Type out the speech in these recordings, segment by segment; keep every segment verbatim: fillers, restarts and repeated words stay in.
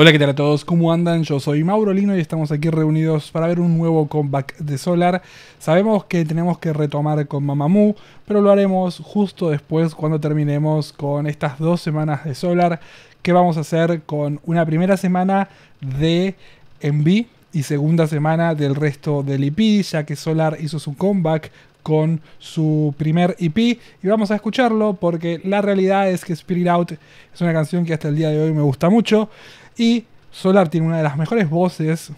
Hola, ¿qué tal a todos? ¿Cómo andan? Yo soy Mauro Lino y estamos aquí reunidos para ver un nuevo comeback de Solar. Sabemos que tenemos que retomar con Mamamoo, pero lo haremos justo después cuando terminemos con estas dos semanas de Solar, que vamos a hacer con una primera semana de M V y segunda semana del resto del E P, ya que Solar hizo su comeback con su primer E P y vamos a escucharlo porque la realidad es que Spirit Out es una canción que hasta el día de hoy me gusta mucho. Y Solar tiene una de las mejores voces,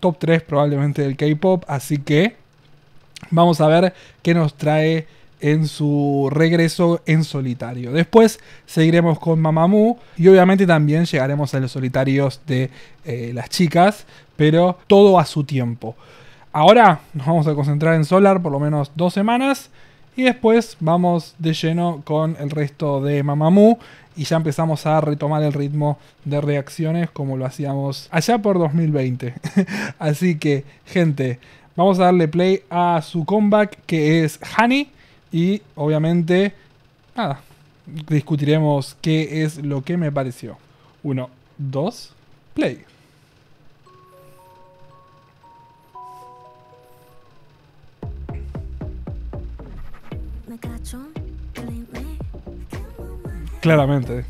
top tres probablemente del K-Pop, así que vamos a ver qué nos trae en su regreso en solitario. Después seguiremos con Mamamoo y obviamente también llegaremos a los solitarios de eh, las chicas, pero todo a su tiempo. Ahora nos vamos a concentrar en Solar por lo menos dos semanas y después vamos de lleno con el resto de Mamamoo y ya empezamos a retomar el ritmo de reacciones como lo hacíamos allá por dos mil veinte. Así que, gente, vamos a darle play a su comeback, que es Honey, y obviamente, nada, discutiremos qué es lo que me pareció. Uno, dos, play. Claramente.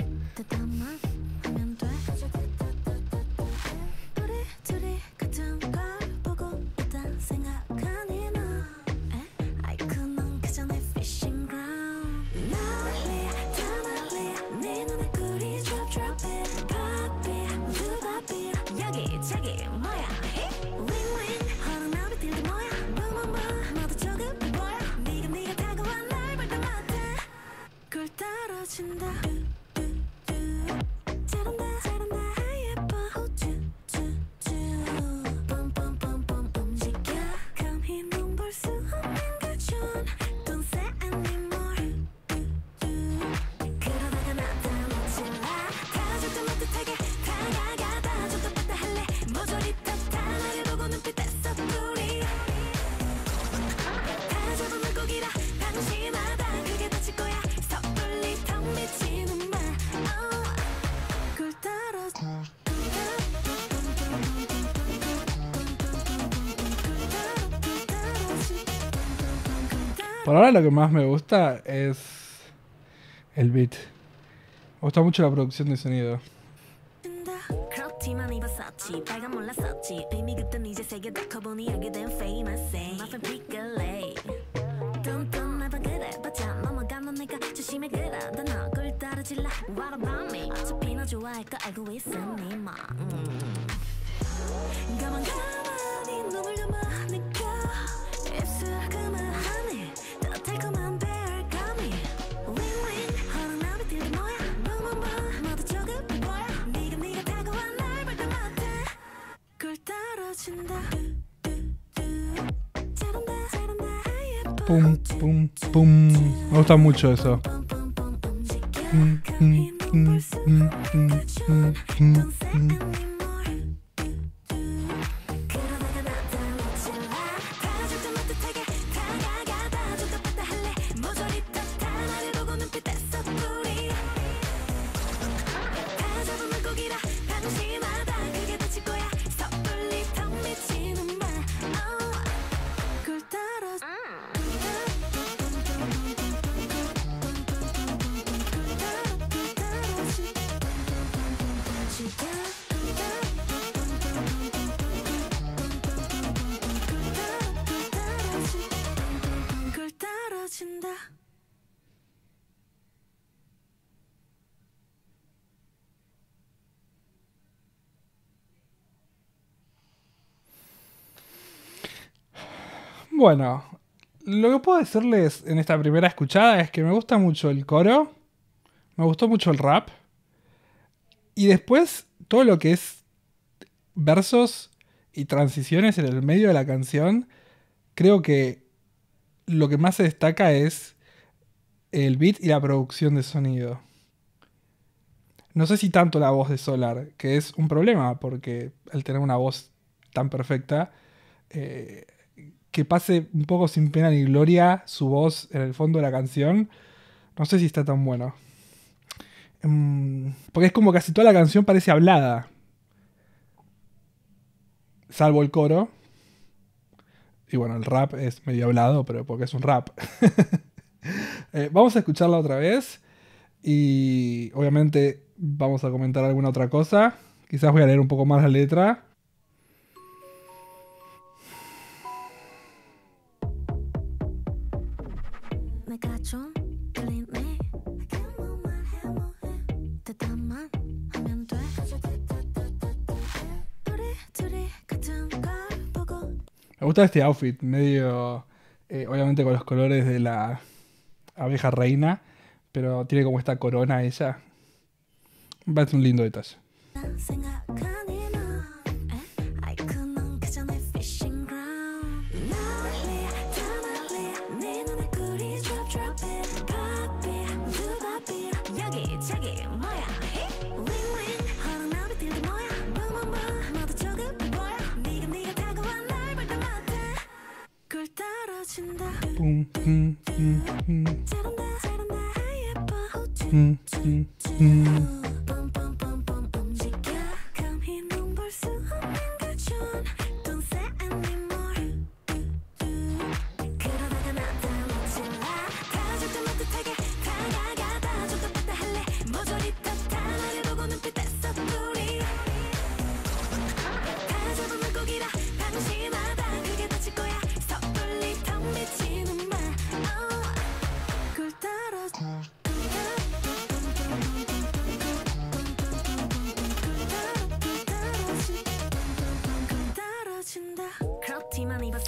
Por ahora lo que más me gusta es el beat. Me gusta mucho la producción de sonido. Pum, pum, pum. Me gusta mucho eso. Mm, mm, mm, mm, mm, mm, mm, mm. Bueno, lo que puedo decirles en esta primera escuchada es que me gusta mucho el coro, me gustó mucho el rap, y después todo lo que es versos y transiciones en el medio de la canción. Creo que lo que más se destaca es el beat y la producción de sonido. No sé si tanto la voz de Solar, que es un problema, porque al tener una voz tan perfecta, eh, que pase un poco sin pena ni gloria su voz en el fondo de la canción, no sé si está tan bueno. Porque es como casi toda la canción parece hablada. salvo el coro. Y bueno, el rap es medio hablado, pero porque es un rap. eh, vamos a escucharla otra vez. Y obviamente vamos a comentar alguna otra cosa. Quizás voy a leer un poco más la letra. Me gusta este outfit, medio, eh, obviamente con los colores de la abeja reina, pero tiene como esta corona ella. Me parece un lindo detalle. Pum, pum, pum, pum. Pum, pum, pum.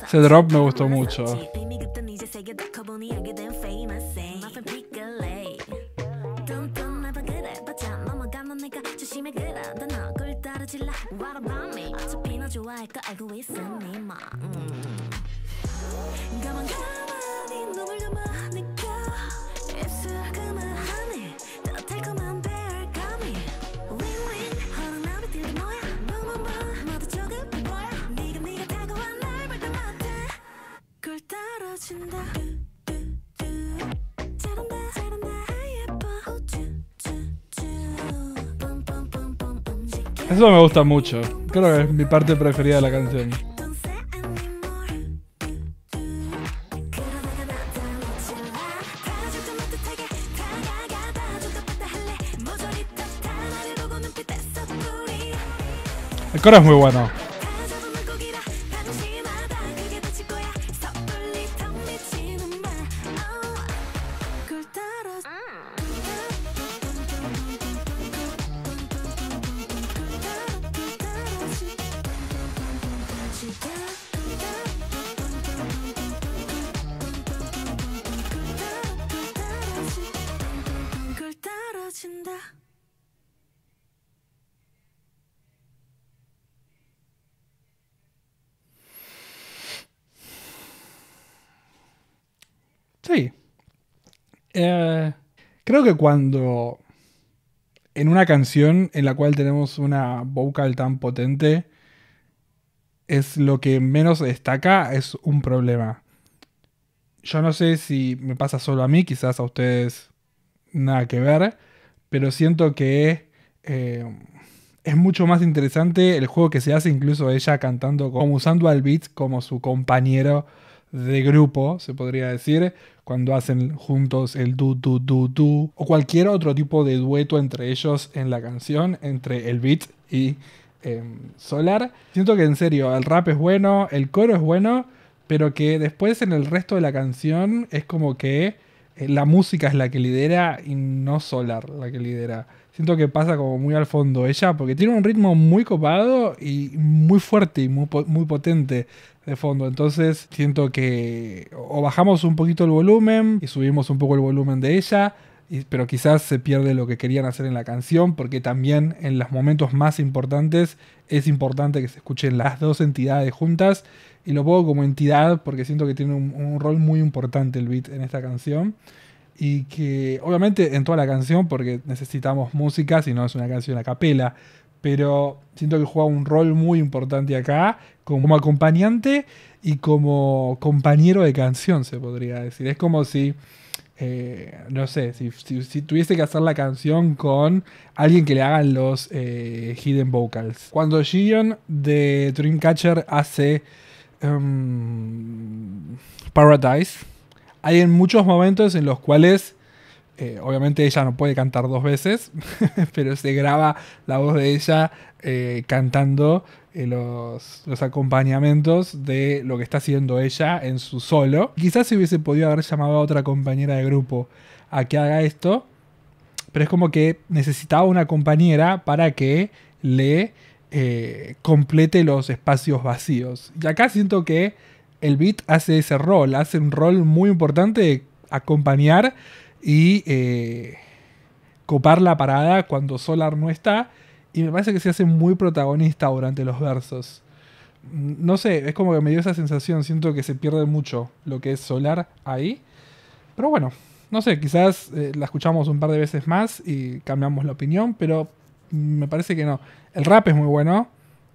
Ese drop me gustó mucho. Eso me gusta mucho. Creo que es mi parte preferida de la canción. El coro es muy bueno. Sí. Eh, creo que cuando en una canción en la cual tenemos una vocal tan potente, es lo que menos se destaca, es un problema. Yo no sé si me pasa solo a mí, quizás a ustedes nada que ver, pero siento que eh, es mucho más interesante el juego que se hace, incluso ella cantando, como usando al beat como su compañero de grupo, se podría decir, cuando hacen juntos el du du du du o cualquier otro tipo de dueto entre ellos en la canción, entre el beat y eh, Solar. Siento que en serio, el rap es bueno, el coro es bueno, pero que después en el resto de la canción es como que eh, la música es la que lidera y no Solar la que lidera. Siento que pasa como muy al fondo ella, porque tiene un ritmo muy copado y muy fuerte y muy, muy potente de fondo. Entonces siento que o bajamos un poquito el volumen y subimos un poco el volumen de ella, y, pero quizás se pierde lo que querían hacer en la canción, porque también en los momentos más importantes es importante que se escuchen las dos entidades juntas. Y lo pongo como entidad porque siento que tiene un, un rol muy importante el beat en esta canción. Y que obviamente en toda la canción, porque necesitamos música, si no es una canción a capela, pero siento que juega un rol muy importante acá, como acompañante y como compañero de canción, se podría decir. Es como si eh, no sé, si, si, si tuviese que hacer la canción con alguien que le hagan los eh, hidden vocals. Cuando Gideon de Dreamcatcher hace um, Paradise, hay en muchos momentos en los cuales eh, obviamente ella no puede cantar dos veces, pero se graba la voz de ella eh, cantando eh, los, los acompañamientos de lo que está haciendo ella en su solo. Quizás se hubiese podido haber llamado a otra compañera de grupo a que haga esto, pero es como que necesitaba una compañera para que le eh, complete los espacios vacíos. Y acá siento que el beat hace ese rol, hace un rol muy importante de acompañar y eh, copar la parada cuando Solar no está. Y me parece que se hace muy protagonista durante los versos. No sé, es como que me dio esa sensación. Siento que se pierde mucho lo que es Solar ahí. Pero bueno, no sé, quizás eh, la escuchamos un par de veces más y cambiamos la opinión. Pero me parece que no. El rap es muy bueno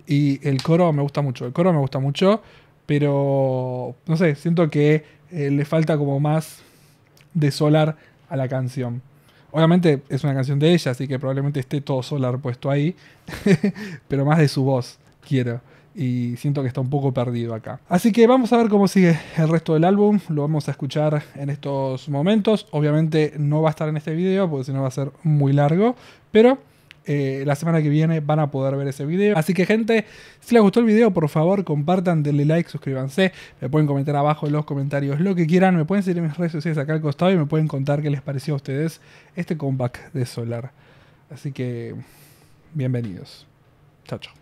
y el coro me gusta mucho. El coro me gusta mucho. Pero, no sé, siento que eh, le falta como más de Solar a la canción. Obviamente es una canción de ella, así que probablemente esté todo Solar puesto ahí. Pero más de su voz quiero. Y siento que está un poco perdido acá. Así que vamos a ver cómo sigue el resto del álbum. Lo vamos a escuchar en estos momentos. Obviamente no va a estar en este video, porque si no va a ser muy largo. Pero Eh, la semana que viene van a poder ver ese video. Así que, gente, si les gustó el video, por favor, compartan, denle like, suscríbanse. Me pueden comentar abajo en los comentarios lo que quieran. Me pueden seguir en mis redes sociales acá al costado y me pueden contar qué les pareció a ustedes este comeback de Solar. Así que, bienvenidos. Chao, chao.